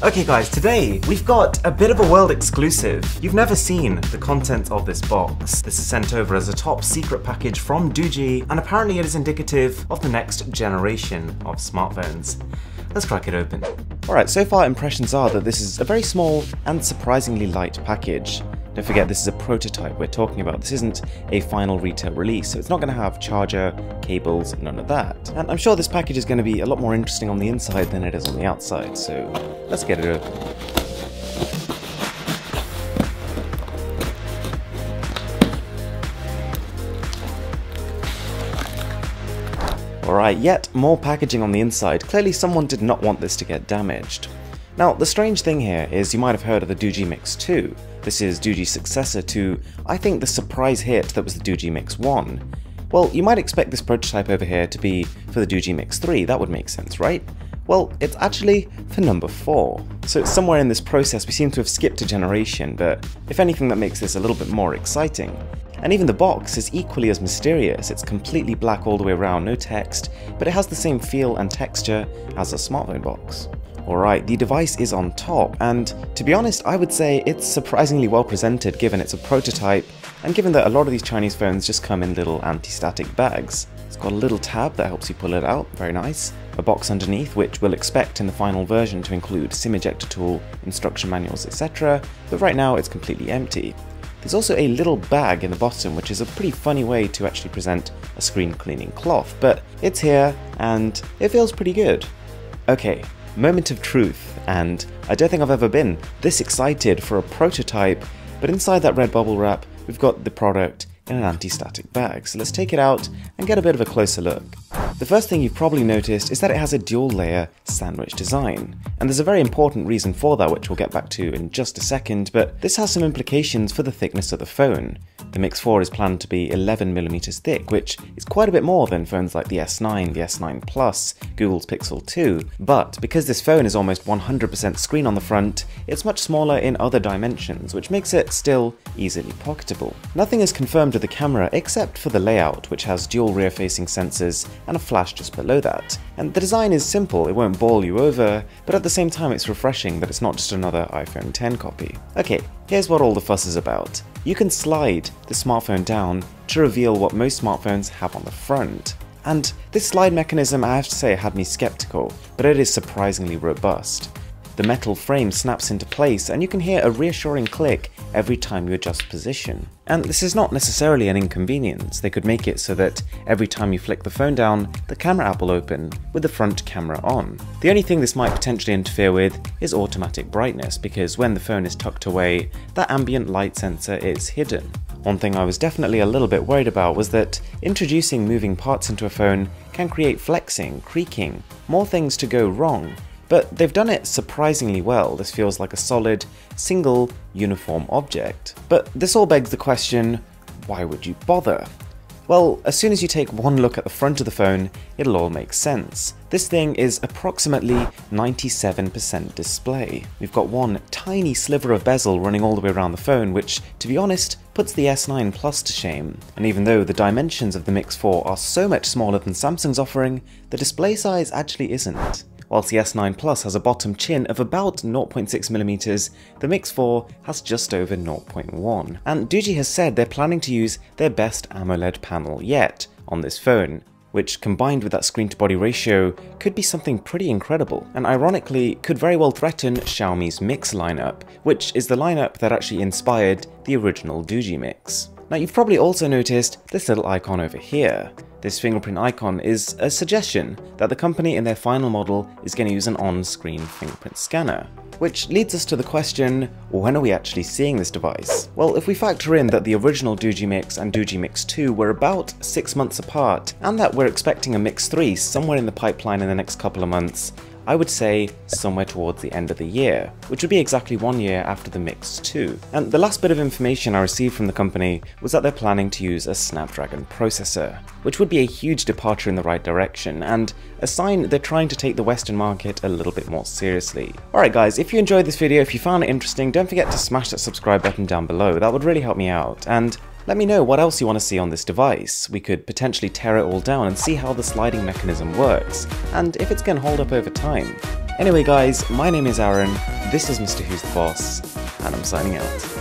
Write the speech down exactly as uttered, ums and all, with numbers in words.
Okay guys, today we've got a bit of a world exclusive. You've never seen the contents of this box. This is sent over as a top secret package from Doogee, and apparently it is indicative of the next generation of smartphones. Let's crack it open. Alright, so far impressions are that this is a very small and surprisingly light package. Don't forget, this is a prototype we're talking about. This isn't a final retail release, so it's not going to have charger, cables, none of that. And I'm sure this package is going to be a lot more interesting on the inside than it is on the outside, so let's get it open. Alright, yet more packaging on the inside. Clearly someone did not want this to get damaged. Now, the strange thing here is you might have heard of the Doogee Mix two. This is Doogee's successor to, I think, the surprise hit that was the Doogee Mix one. Well, you might expect this prototype over here to be for the Doogee Mix three, that would make sense, right? Well, it's actually for number four. So it's somewhere in this process we seem to have skipped a generation, but if anything that makes this a little bit more exciting. And even the box is equally as mysterious. It's completely black all the way around, no text, but it has the same feel and texture as a smartphone box. Alright, the device is on top, and to be honest, I would say it's surprisingly well presented given it's a prototype, and given that a lot of these Chinese phones just come in little anti-static bags. It's got a little tab that helps you pull it out, very nice. A box underneath, which we'll expect in the final version to include SIM ejector tool, instruction manuals, et cetera, but right now it's completely empty. There's also a little bag in the bottom, which is a pretty funny way to actually present a screen cleaning cloth, but it's here, and it feels pretty good. Okay. Moment of truth, and I don't think I've ever been this excited for a prototype, but inside that red bubble wrap we've got the product in an anti-static bag, so let's take it out and get a bit of a closer look. The first thing you've probably noticed is that it has a dual layer sandwich design, and there's a very important reason for that which we'll get back to in just a second, but this has some implications for the thickness of the phone. The Mix four is planned to be eleven millimeters thick, which is quite a bit more than phones like the S nine, the S nine Plus, Google's Pixel two, but because this phone is almost one hundred percent screen on the front, it's much smaller in other dimensions, which makes it still easily pocketable. Nothing is confirmed with the camera except for the layout, which has dual rear-facing sensors and a flash just below that. And the design is simple, it won't bowl you over, but at the same time it's refreshing that it's not just another iPhone ten copy. Okay, here's what all the fuss is about. You can slide the smartphone down to reveal what most smartphones have on the front. And this slide mechanism, I have to say, had me skeptical, but it is surprisingly robust. The metal frame snaps into place and you can hear a reassuring click every time you adjust position. And this is not necessarily an inconvenience. They could make it so that every time you flick the phone down, the camera app will open with the front camera on. The only thing this might potentially interfere with is automatic brightness, because when the phone is tucked away, that ambient light sensor is hidden. One thing I was definitely a little bit worried about was that introducing moving parts into a phone can create flexing, creaking, more things to go wrong. But they've done it surprisingly well. This feels like a solid, single, uniform object. But this all begs the question, why would you bother? Well, as soon as you take one look at the front of the phone, it'll all make sense. This thing is approximately ninety-seven percent display. We've got one tiny sliver of bezel running all the way around the phone, which, to be honest, puts the S nine Plus to shame. And even though the dimensions of the Mix four are so much smaller than Samsung's offering, the display size actually isn't. Whilst the S nine Plus has a bottom chin of about zero point six millimeters, the Mix four has just over zero point one. And Doogee has said they're planning to use their best AMOLED panel yet on this phone, which combined with that screen-to-body ratio could be something pretty incredible, and ironically could very well threaten Xiaomi's Mix lineup, which is the lineup that actually inspired the original Doogee Mix. Now you've probably also noticed this little icon over here. This fingerprint icon is a suggestion that the company in their final model is going to use an on-screen fingerprint scanner. Which leads us to the question, when are we actually seeing this device? Well, if we factor in that the original Doogee Mix and Doogee Mix two were about six months apart, and that we're expecting a Mix three somewhere in the pipeline in the next couple of months, I would say somewhere towards the end of the year, which would be exactly one year after the Mix two. And the last bit of information I received from the company was that they're planning to use a Snapdragon processor, which would be a huge departure in the right direction, and a sign they're trying to take the Western market a little bit more seriously. Alright guys, if you enjoyed this video, if you found it interesting, don't forget to smash that subscribe button down below, that would really help me out. And let me know what else you want to see on this device. We could potentially tear it all down and see how the sliding mechanism works, and if it's going to hold up over time. Anyway guys, my name is Aaron, this is Mister Who's the Boss, and I'm signing out.